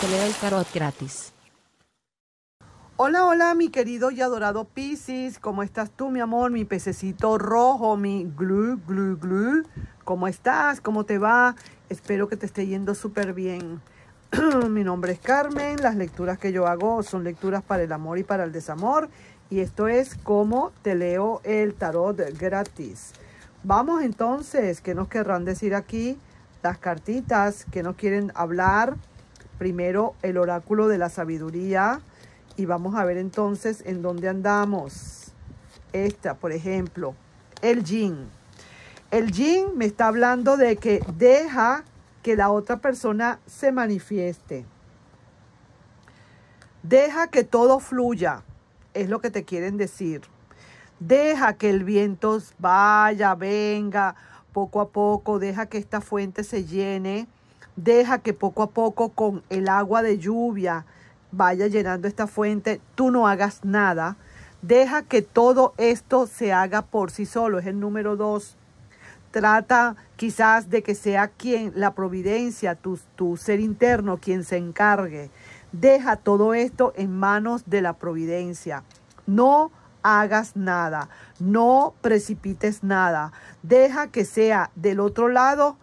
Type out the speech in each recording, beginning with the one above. te leo el tarot gratis. Hola, hola, mi querido y adorado Piscis. ¿Cómo estás tú, mi amor? Mi pececito rojo, mi glu, glu, glu. ¿Cómo estás? ¿Cómo te va? Espero que te esté yendo súper bien. Mi nombre es Carmen. Las lecturas que yo hago son lecturas para el amor y para el desamor. Y esto es Como te leo el tarot gratis. Vamos entonces, ¿qué nos querrán decir aquí las cartitas? ¿Qué nos quieren hablar? Primero, el oráculo de la sabiduría. Y vamos a ver entonces en dónde andamos. Esta, por ejemplo, el yin. El yin me está hablando de que deja que la otra persona se manifieste. Deja que todo fluya, es lo que te quieren decir. Deja que el viento vaya, venga, poco a poco. Deja que esta fuente se llene. Deja que poco a poco con el agua de lluvia vaya llenando esta fuente, tú no hagas nada. Deja que todo esto se haga por sí solo. Es el número 2. Trata quizás de que sea quien, la providencia, tu ser interno, quien se encargue. Deja todo esto en manos de la providencia. No hagas nada. No precipites nada. Deja que sea del otro lado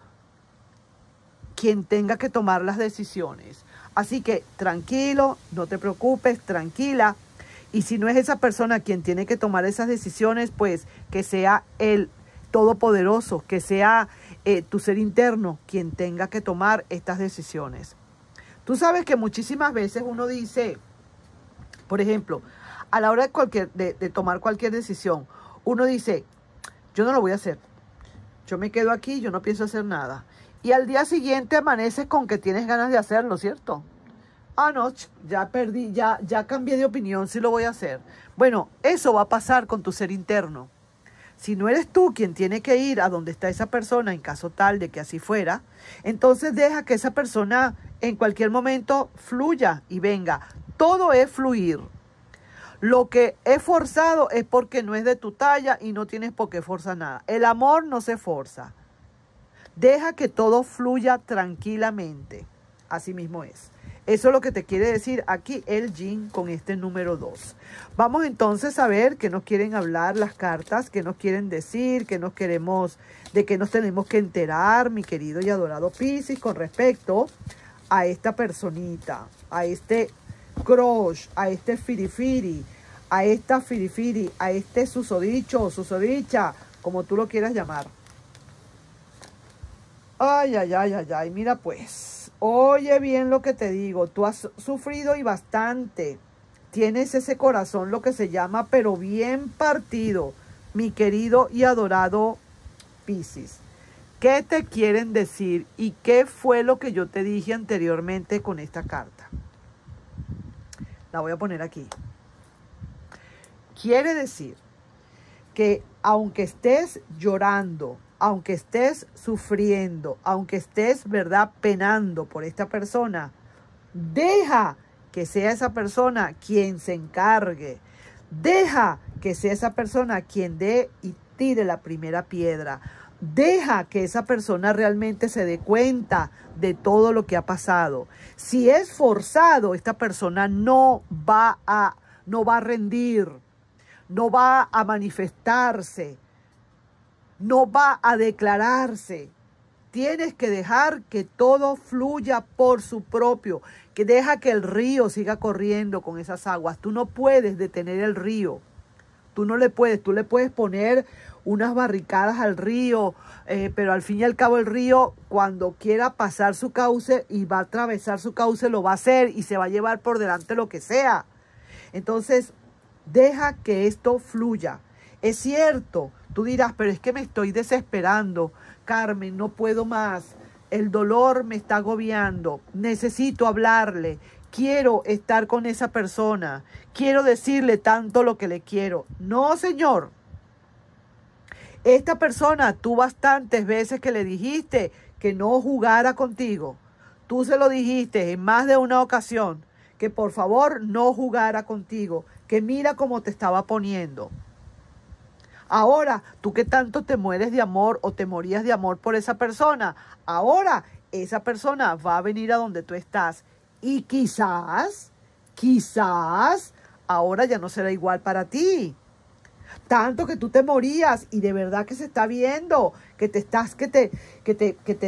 quien tenga que tomar las decisiones. Así que tranquilo, no te preocupes, tranquila. Y si no es esa persona quien tiene que tomar esas decisiones, pues que sea el Todopoderoso, que sea tu ser interno quien tenga que tomar estas decisiones. Tú sabes que muchísimas veces uno dice, por ejemplo, a la hora de tomar cualquier decisión, uno dice, yo no lo voy a hacer, yo me quedo aquí, yo no pienso hacer nada. Y al día siguiente amaneces con que tienes ganas de hacerlo, ¿cierto? Ah, no, ya perdí, ya cambié de opinión, sí lo voy a hacer. Bueno, eso va a pasar con tu ser interno. Si no eres tú quien tiene que ir a donde está esa persona, en caso tal de que así fuera, entonces deja que esa persona en cualquier momento fluya y venga. Todo es fluir. Lo que es forzado es porque no es de tu talla y no tienes por qué forzar nada. El amor no se forza. Deja que todo fluya tranquilamente. Así mismo es. Eso es lo que te quiere decir aquí el yin con este número 2. Vamos entonces a ver qué nos quieren hablar las cartas, qué nos quieren decir, qué nos queremos, de qué nos tenemos que enterar, mi querido y adorado Piscis, con respecto a esta personita, a este crush, a este firifiri, a esta firifiri, a este susodicho, susodicha, como tú lo quieras llamar. Ay, ay, ay, ay, ay, mira pues, oye bien lo que te digo, tú has sufrido y bastante, tienes ese corazón, lo que se llama, pero bien partido, mi querido y adorado Piscis. ¿Qué te quieren decir y qué fue lo que yo te dije anteriormente con esta carta? La voy a poner aquí. Quiere decir que aunque estés llorando, aunque estés sufriendo, aunque estés, ¿verdad?, penando por esta persona, deja que sea esa persona quien se encargue. Deja que sea esa persona quien dé y tire la primera piedra. Deja que esa persona realmente se dé cuenta de todo lo que ha pasado. Si es forzado, esta persona no va a rendir, no va a manifestarse. No va a declararse. Tienes que dejar que todo fluya por su propio. Que deja que el río siga corriendo con esas aguas. Tú no puedes detener el río. Tú no le puedes. Tú le puedes poner unas barricadas al río. Pero al fin y al cabo el río, cuando quiera pasar su cauce y va a atravesar su cauce, lo va a hacer y se va a llevar por delante lo que sea. Entonces, deja que esto fluya. Es cierto. Tú dirás, pero es que me estoy desesperando, Carmen, no puedo más, el dolor me está agobiando, necesito hablarle, quiero estar con esa persona, quiero decirle tanto lo que le quiero. No, señor, esta persona, tú bastantes veces que le dijiste que no jugara contigo, tú se lo dijiste en más de una ocasión, que por favor no jugara contigo, que mira cómo te estaba poniendo. Ahora, tú que tanto te mueres de amor o te morías de amor por esa persona, ahora esa persona va a venir a donde tú estás Y quizás, ahora ya no será igual para ti. Tanto que tú te morías y de verdad que se está viendo, que te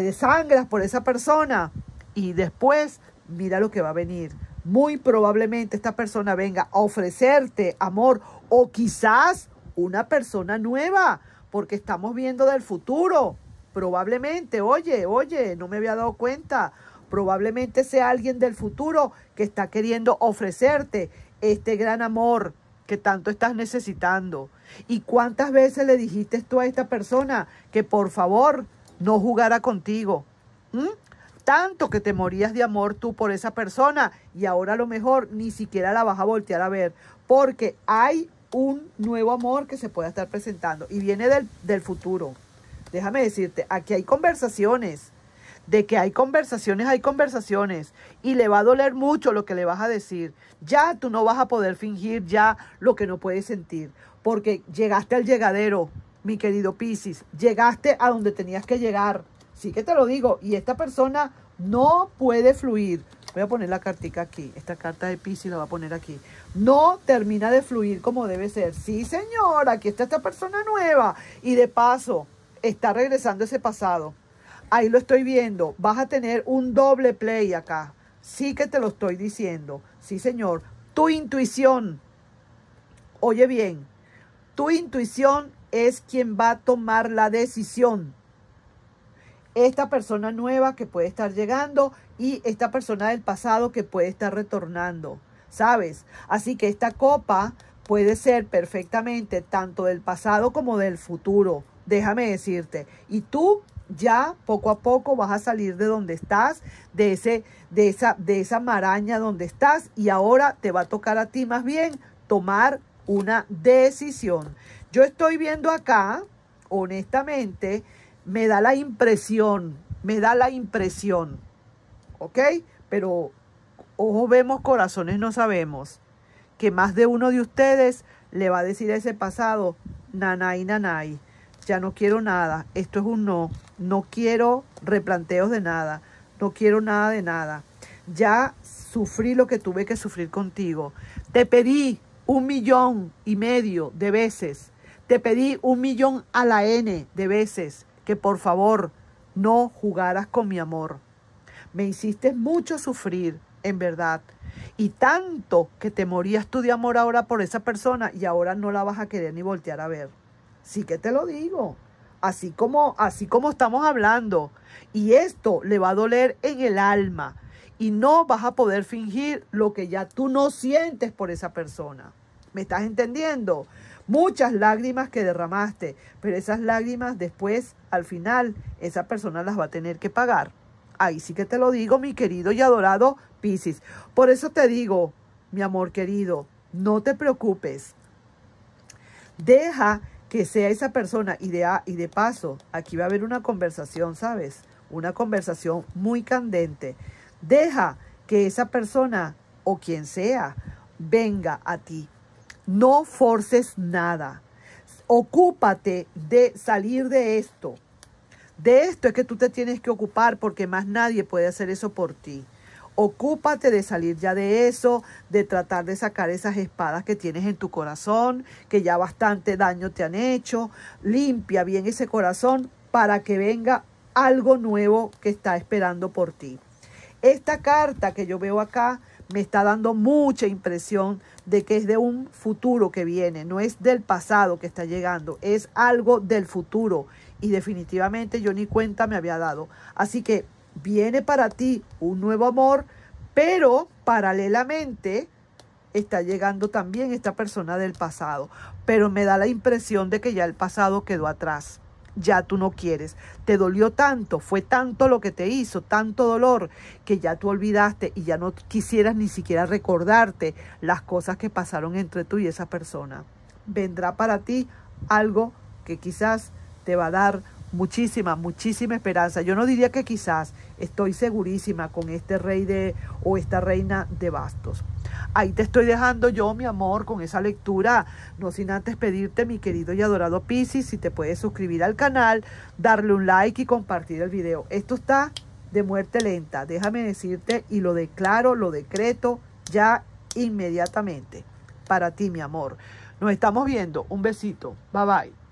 desangras por esa persona. Y después, mira lo que va a venir. Muy probablemente esta persona venga a ofrecerte amor o quizás una persona nueva, porque estamos viendo del futuro. Probablemente, oye, no me había dado cuenta. Probablemente sea alguien del futuro que está queriendo ofrecerte este gran amor que tanto estás necesitando. ¿Y cuántas veces le dijiste tú a esta persona que por favor no jugara contigo? Tanto que te morías de amor tú por esa persona y ahora a lo mejor ni siquiera la vas a voltear a ver porque hay un nuevo amor que se pueda estar presentando y viene del futuro. Déjame decirte, aquí hay conversaciones, de que hay conversaciones y le va a doler mucho lo que le vas a decir. Ya tú no vas a poder fingir ya lo que no puedes sentir porque llegaste al llegadero, mi querido Piscis, llegaste a donde tenías que llegar. Sí que te lo digo y esta persona no puede fluir. Voy a poner la cartica aquí, esta carta de Piscis la voy a poner aquí. No termina de fluir como debe ser. Sí, señora, aquí está esta persona nueva y de paso está regresando ese pasado. Ahí lo estoy viendo. Vas a tener un doble play acá. Sí que te lo estoy diciendo. Sí, señor. Tu intuición. Oye bien. Tu intuición es quien va a tomar la decisión. Esta persona nueva que puede estar llegando y esta persona del pasado que puede estar retornando. ¿Sabes? Así que esta copa puede ser perfectamente tanto del pasado como del futuro. Déjame decirte. Y tú ya poco a poco vas a salir de donde estás, de esa maraña donde estás y ahora te va a tocar a ti más bien tomar una decisión. Yo estoy viendo acá, honestamente, me da la impresión, ¿ok? Pero ojos vemos, corazones no sabemos, que más de uno de ustedes le va a decir a ese pasado, nanay, nanay, ya no quiero nada, esto es un no. No quiero replanteos de nada. No quiero nada de nada. Ya sufrí lo que tuve que sufrir contigo. Te pedí 1,500,000 de veces. Te pedí 1,000,000 a la N de veces que por favor no jugaras con mi amor. Me hiciste mucho sufrir, en verdad. Y tanto que te morías tú de amor ahora por esa persona y ahora no la vas a querer ni voltear a ver. Sí que te lo digo. Así como estamos hablando. Y esto le va a doler en el alma. Y no vas a poder fingir lo que ya tú no sientes por esa persona. ¿Me estás entendiendo? Muchas lágrimas que derramaste. Pero esas lágrimas después, al final, esa persona las va a tener que pagar. Ahí sí que te lo digo, mi querido y adorado Piscis. Por eso te digo, mi amor querido, no te preocupes. Deja que sea esa persona y de paso, aquí va a haber una conversación, ¿sabes? Una conversación muy candente. Deja que esa persona o quien sea venga a ti. No forces nada. Ocúpate de salir de esto. De esto es que tú te tienes que ocupar porque más nadie puede hacer eso por ti. Ocúpate de salir ya de eso, de tratar de sacar esas espadas que tienes en tu corazón, que ya bastante daño te han hecho. Limpia bien ese corazón para que venga algo nuevo que está esperando por ti. Esta carta que yo veo acá me está dando mucha impresión de que es de un futuro que viene, no es del pasado que está llegando, es algo del futuro y definitivamente yo ni cuenta me había dado. Así que viene para ti un nuevo amor, pero paralelamente está llegando también esta persona del pasado. Pero me da la impresión de que ya el pasado quedó atrás. Ya tú no quieres. Te dolió tanto, fue tanto lo que te hizo, tanto dolor, que ya tú olvidaste y ya no quisieras ni siquiera recordarte las cosas que pasaron entre tú y esa persona. Vendrá para ti algo que quizás te va a dar muchísima esperanza. Yo no diría que quizás, estoy segurísima con este rey o esta reina de bastos. Ahí te estoy dejando yo, mi amor, con esa lectura. No sin antes pedirte, mi querido y adorado Piscis, si te puedes suscribir al canal, darle un like y compartir el video. Esto está de muerte lenta. Déjame decirte, y lo declaro, lo decreto ya inmediatamente para ti, mi amor. Nos estamos viendo. Un besito. Bye, bye.